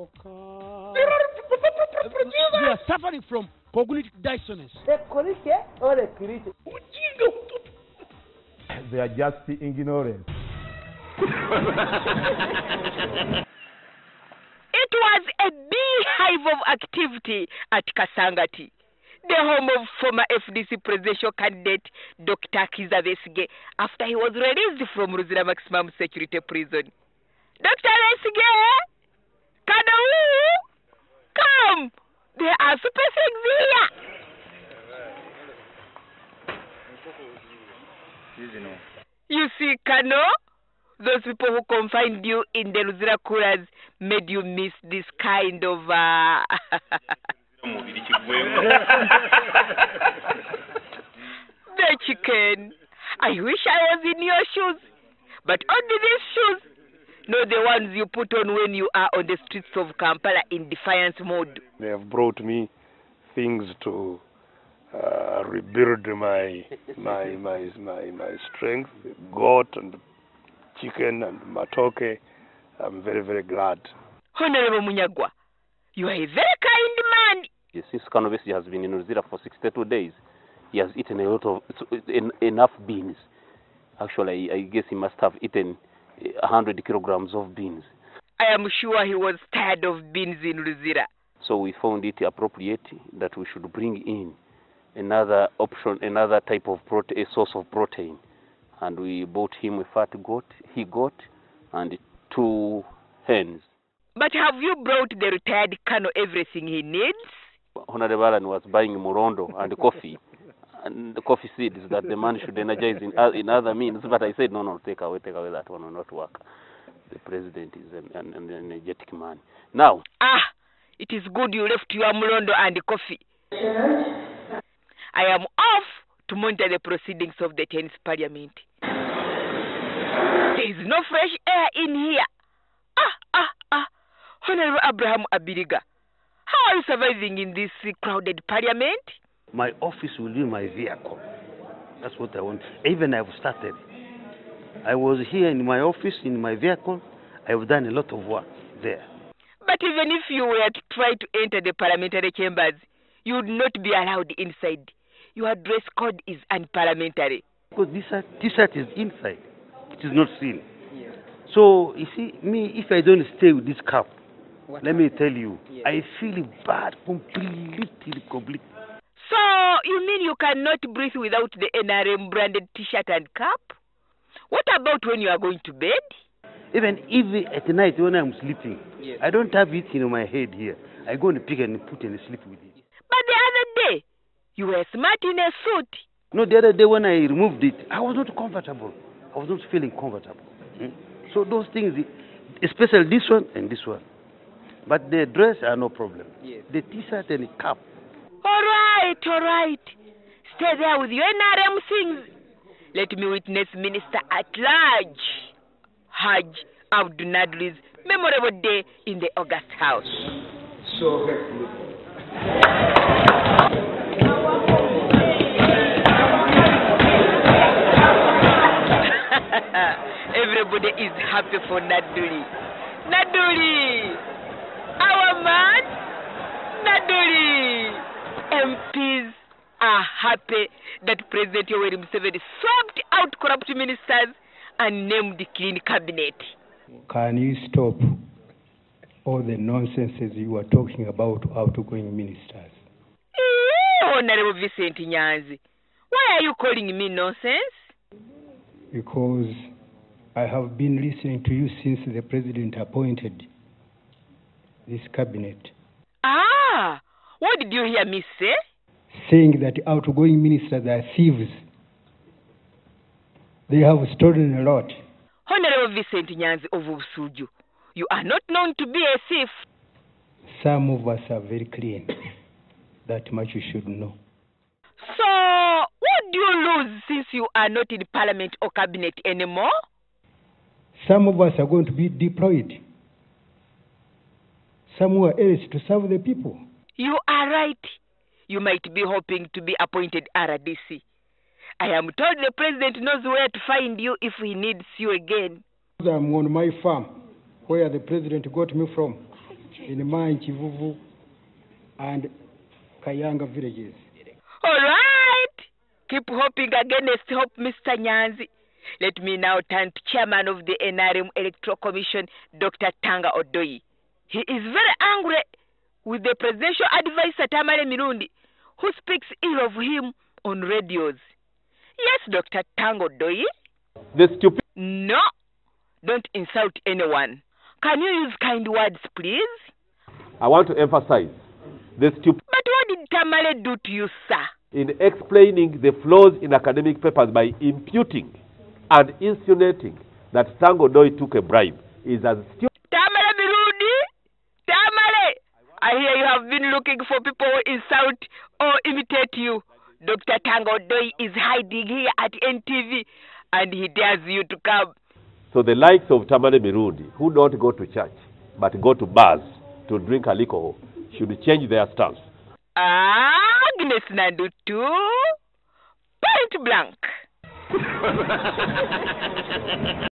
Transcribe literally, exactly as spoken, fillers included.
You are suffering from cognitive dissonance. They are just ignorant. It was a beehive of activity at Kasangati, the home of former F D C presidential candidate Doctor Kizza Besigye, after he was released from Luzira Maximum Security Prison. Doctor Besigye, come! There are super things here! You see, Kano, those people who confined you in the Luzira coolers made you miss this kind of... Uh... the chicken. I wish I was in your shoes. But only these shoes. Not the ones you put on when you are on the streets of Kampala in defiance mode. They have brought me things to uh, rebuild my my my my my strength. The goat and the chicken and matoke. I'm very very glad. Honorable Munyagwa, you are a very kind man. Yes, this Kanobesi has been in Uzira for sixty-two days. He has eaten a lot of en enough beans. Actually, I, I guess he must have eaten one hundred kilograms of beans. I am sure he was tired of beans in Luzira. So we found it appropriate that we should bring in another option, another type of protein, a source of protein. And we bought him a fat goat, he goat, and two hens. But have you brought the retired Colonel everything he needs? Honorable Alan was buying morondo and coffee. And the coffee seeds that the man should energize in, in other means. But I said, no, no, take away, take away that one will not work. The president is an, an, an energetic man. Now. Ah, it is good you left your mulondo and the coffee. I am off to monitor the proceedings of the tenth parliament. There is no fresh air in here. Ah, ah, ah. Honorable Abraham Abiriga, how are you surviving in this crowded parliament? My office will be my vehicle. That's what I want. Even I've started. I was here in my office, in my vehicle. I've done a lot of work there. But even if you were to try to enter the parliamentary chambers, you would not be allowed inside. Your dress code is unparliamentary. Because this T-shirt is inside. It is not seen. Yeah. So, you see, me, if I don't stay with this cap, what let happened? me tell you, yeah. I feel bad completely, completely. So, you mean you cannot breathe without the N R M branded T-shirt and cap? What about when you are going to bed? Even if at night when I'm sleeping, yes. I don't have it in my head here. I go and pick and put and sleep with it. But the other day, you were smart in a suit. No, the other day when I removed it, I was not comfortable. I was not feeling comfortable. Mm? So those things, especially this one and this one. But the dress are no problem. Yes. The T-shirt and the cap. All right, all right. Stay there with your N R M things. Let me witness Minister at Large, Haj Abdul Naduri's memorable day in the August House. So helpful. Everybody is happy for Naduri. Naduri! Our man, Naduri! M Ps are happy that President Yoweri Museveni swapped out corrupt ministers and named the clean cabinet. Can you stop all the nonsenses you are talking about outgoing ministers? Yeah, Honorable Vicente Nyanzi, why are you calling me nonsense? Because I have been listening to you since the President appointed this cabinet. Ah, what did you hear me say? Saying that outgoing ministers are thieves. They have stolen a lot. Honorable Vicente Nyanzi of Ubusuju, you are not known to be a thief. Some of us are very clean. That much you should know. So, what do you lose since you are not in parliament or cabinet anymore? Some of us are going to be deployed somewhere else to serve the people. You are right. You might be hoping to be appointed R D C. I am told the president knows where to find you if he needs you again. I'm on my farm, where the president got me from. in Mai, Chivuvu, and Kayanga villages. All right! Keep hoping against hope, Mister Nyanzi. Let me now turn to Chairman of the N R M Electoral Commission, Doctor Tanga Odoi. He is very angry with the presidential advisor Tamale Mirundi, who speaks ill of him on radios. Yes, Doctor Tanga Odoi. The stupid... No, don't insult anyone. Can you use kind words, please? I want to emphasize the stupid... But what did Tamale do to you, sir? In explaining the flaws in academic papers by imputing and insinuating that Tanga Odoi took a bribe is as stupid... Tamale Mirundi! Tamale! I hear you have been looking for people who insult or imitate you. Doctor Tanga Odoi is hiding here at N T V and he dares you to come. So the likes of Tamale Mirundi, who don't go to church but go to bars to drink alcohol, should change their stance. Agnes Nandutu, point blank.